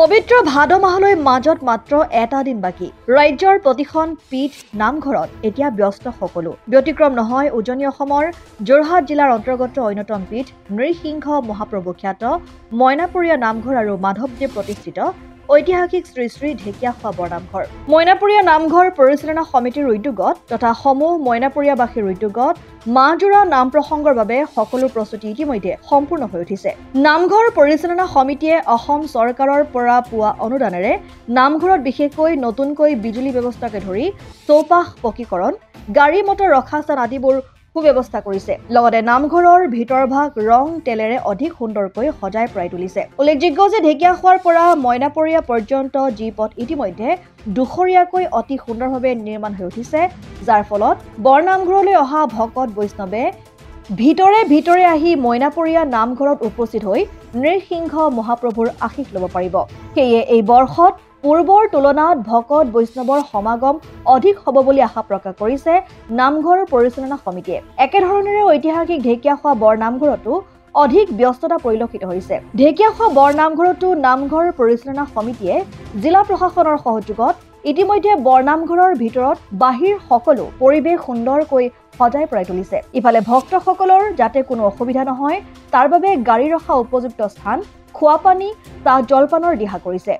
পবিত্ৰ ভাদ মাহলৈ মাজত মাত্ৰ এটা দিন বাকী। ৰাজ্যৰ প্ৰতিখন পীঠ নামঘৰত এতিয়া ব্যস্ত সকলো। ব্যতিক্ৰম নহয় উজনি অসমৰ যোৰহাট জিলাৰ অন্তৰ্গত অন্যতম পীঠ নৃসিংহ মহাপ্ৰভু খ্যাত মইনাপৰীয়া নামঘৰ আৰু মাধৱদেৱ প্ৰতিষ্ঠিত ঐতিহাসিক শ্ৰী শ্ৰী ঢেকীয়াখোৱা বৰনামঘৰ। মইনাপৰীয়া নামঘৰ পৰিচালনা সমিতিৰ উদ্যোগত তথা সমূহ মইনাপৰীয়াবাসীৰ উদ্যোগত মাহজোৰা নাম প্ৰসংগৰ বাবে সকলো প্ৰস্তুতি ইতিমধ্যে সম্পূৰ্ণ হৈ উঠিছে। নামঘৰ পৰিচালনা সমিতিয়ে অসম চৰকাৰৰ পৰা পোৱা অনুদানেৰে নামঘৰত বিশেষকৈ নতুনকৈ বিজুলী ব্যৱস্থাকে ধৰি চৌপাশ পকীকৰণ, গাড়ী মটৰ ৰখা স্থান আদিবোৰ সুব্যৱস্থা কৰিছে। লগতে নামঘৰৰ ভিতৰভাগ ৰং তেলেৰে অধিক সুন্দৰকৈ সজাই পৰাই তুলিছে। উল্লেখযোগ্য যে ঢেকীয়াখোৱাৰ পৰা মইনাপৰীয়া পৰ্যন্ত যি পথ ইতিমধ্যে দুখৰীয়াকৈ অতি সুন্দৰভাৱে নিৰ্মাণ হৈ উঠিছে, যাৰ ফলত বৰনামঘৰলৈ অহা ভকত বৈষ্ণৱে ভিতৰে ভিতৰে আহি মইনাপৰীয়া নামঘৰত উপস্থিত হৈ নৃসিংহ মহাপ্ৰভুৰ আশীষ ল'ব পাৰিব। সেয়ে এই বৰ্ষত পূৰ্বৰ তুলনাত ভকত বৈষ্ণৱৰ সমাগম অধিক হ'ব বুলি আশা প্ৰকাশ কৰিছে নামঘৰ পৰিচালনা সমিতিয়ে। একেধৰণেৰে ঐতিহাসিক ঢেকীয়াখোৱা বৰনামঘৰতো অধিক ব্যস্ততা পৰিলক্ষিত হৈছে। ঢেকীয়াখোৱা বৰনামঘৰতো নামঘৰ পৰিচালনা সমিতিয়ে জিলা প্ৰশাসনৰ সহযোগত ইতিমধ্যে বৰনামঘৰৰ ভিতৰত বাহিৰ সকলো পৰিৱেশ সুন্দৰকৈ সজাই পৰাই তুলিছে। ইফালে ভক্তসকলৰ যাতে কোনো অসুবিধা নহয় তাৰ বাবে গাড়ী ৰখা উপযুক্ত স্থান, খোৱা পানী, চাহ জলপানৰ দিহা কৰিছে।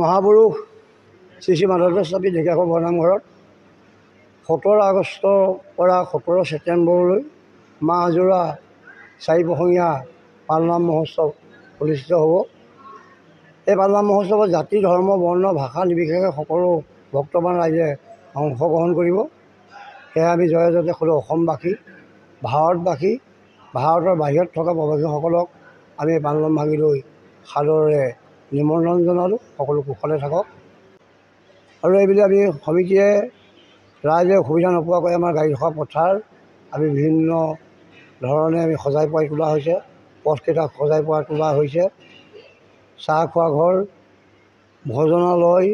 মহাপুৰুষ শ্ৰী শ্ৰী মাধৱদেৱ স্বামী ঢেকীয়াখোৱা বৰনামঘৰত 17 আগষ্টৰ পৰা 17 ছেপ্টেম্বৰলৈ মাহজোৰা 4 প্ৰসঙীয়া পালনাম মহোৎসৱ অনুষ্ঠিত হ'ব। এই পালনাম মহোৎসৱত জাতি, ধৰ্ম, বৰ্ণ, ভাষা নিৰ্বিশেষে সকলো ভক্তবান ৰাইজে অংশগ্ৰহণ কৰিব। সেয়া আমি জয় যাতে সকলো অসমবাসী, ভাৰতবাসী, ভাৰতৰ বাহিৰত থকা প্ৰবাসীসকলক আমি এই পালনাম ভাগিলৈ সাদৰেৰে নিমন্ত্ৰণ জনালোঁ। সকলো কুশলে থাকক। আৰু এইবুলি আমি সমিতিয়ে ৰাইজে অসুবিধা নোপোৱাকৈ আমাৰ গাড়ী ৰখা পথাৰ আমি বিভিন্ন ধৰণে আমি সজাই পৰাই তোলা হৈছে, পথকেইটা সজাই পৰাই তোলা হৈছে, চাহ খোৱা ঘৰ, ভোজনালয়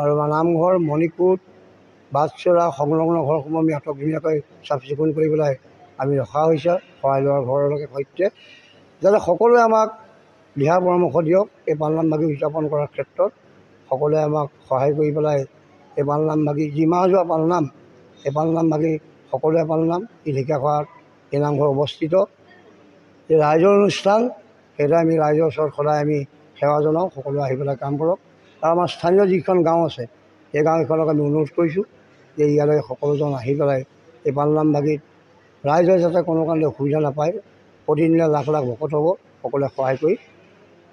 আৰু নামঘৰ, মণিকূট, বাটচৰা সংলগ্ন ঘৰসমূহ আমি আটক ধুনীয়াকৈ চাফ চিকুণ কৰি পেলাই আমি ৰখা হৈছে শৰাই লোৱাৰ ঘৰলৈকে সৈতে, যাতে সকলোৱে আমাক দিহা পৰামৰ্শ দিয়ক। এই পালনাম ভাগি উদযাপন কৰাৰ ক্ষেত্ৰত সকলোৱে আমাক সহায় কৰি পেলাই এই পালনাম ভাগি যি মাহজোৰা পালনাম, এই পালনাম ভাগি সকলোৱে পালনাম। ই ঢেকীয়াখোৱাত এই নামঘৰ অৱস্থিত, এই ৰাইজৰ অনুষ্ঠান, সেইদৰে আমি ৰাইজৰ ওচৰত সদায় আমি সেৱা জনাওঁ। সকলোৱে আহি পেলাই কাম কৰক। আৰু আমাৰ স্থানীয় যিখন গাঁও আছে সেই গাঁওকেইখনক আমি অনুৰোধ কৰিছোঁ যে ইয়ালৈ সকলোজন আহি পেলাই এই পালনাম ভাগিত ৰাইজৰ যাতে কোনো কাৰণে অসুবিধা নাপায়। প্ৰতিদিনে লাখ লাখ ভকত হ'ব, সকলোৱে সহায় কৰি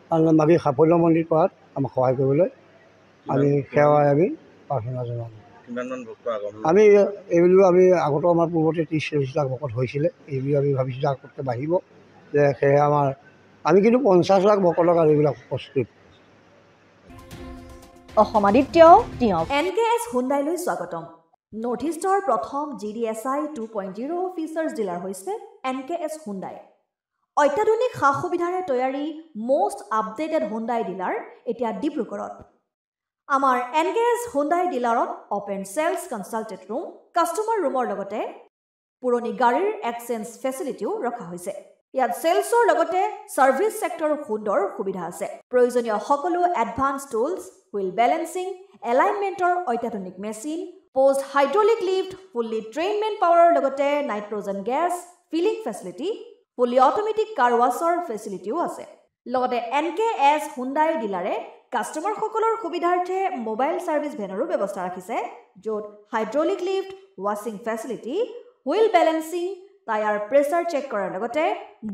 পালনাম ভাগি সাফল্য মন্দিৰ কৰাত আমাক সহায় কৰিবলৈ আমি সেৱাই আমি প্ৰাৰ্থনা জনাওঁ। আমি এইবুলিও আমি আগতেও আমাৰ পূৰ্বতে 30-40 লাখ ভকত হৈছিলে, এইবুলি আমি ভাবিছিলোঁ আগতকৈ বাঢ়িব। যে সেয়ে আমাৰ আমি কিন্তু 50 লাখ ভকতৰ কাৰণে এইবিলাক প্ৰস্তুত। অসম আদিত্য, NKS হুণ্ডাইলৈ স্বাগতম। নৰ্থ ইষ্টৰ প্ৰথম GDSI 2.0 অফিচাৰ্ছ ডিলাৰ হৈছে NKS হুণ্ডাই। অত্যাধুনিক সা সুবিধাৰে তৈয়াৰী মষ্ট আপডেটেড হুণ্ডাই ডিলাৰ এতিয়া ডিব্ৰুগড়ত। আমাৰ NKS হুণ্ডাই ডিলাৰত open sales consulted room, customer ৰুমৰ লগতে পুৰণি গাড়ীৰ এক্সচেঞ্জ ফেচিলিটিও ৰখা হৈছে। ইয়াত চেলছৰ লগতে ছাৰ্ভিচ ছেক্টৰ হুণ্ডৰ সুবিধা আছে। প্ৰয়োজনীয় সকলো এডভান্স টুলছ, হুইল বেলেন্সিং, এলাইনমেণ্টৰ অত্যাধুনিক machine, post hydraulic lift, fully ট্ৰেইনমেণ্ট পাৱাৰৰ লগতে nitrogen gas filling facility, fully automatic car ৱাছৰ ফেচিলিটিও আছে। লগতে NKS হুণ্ডাই ডিলাৰে কাষ্টমাৰসকলৰ সুবিধাৰ্থে মোবাইল ছাৰ্ভিচ ভেনৰো ব্যৱস্থা ৰাখিছে, য'ত হাইড্ৰলিক লিফ্ট, ৱাশ্বিং facility, wheel balancing, tyre pressure check কৰাৰ লগতে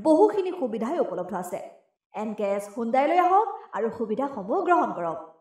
বহুখিনি সুবিধাই উপলব্ধ আছে। NKS হুণ্ডাইলৈ আহক আৰু সুবিধাসমূহ গ্ৰহণ কৰক।